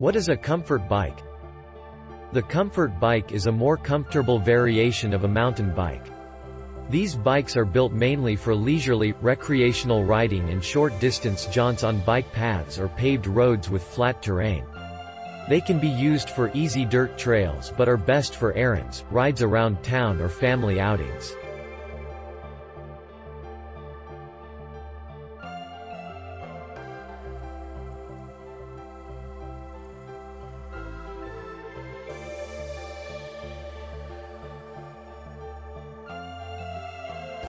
What is a comfort bike? The comfort bike is a more comfortable variation of a mountain bike. These bikes are built mainly for leisurely, recreational riding and short-distance jaunts on bike paths or paved roads with flat terrain. They can be used for easy dirt trails but are best for errands, rides around town or family outings.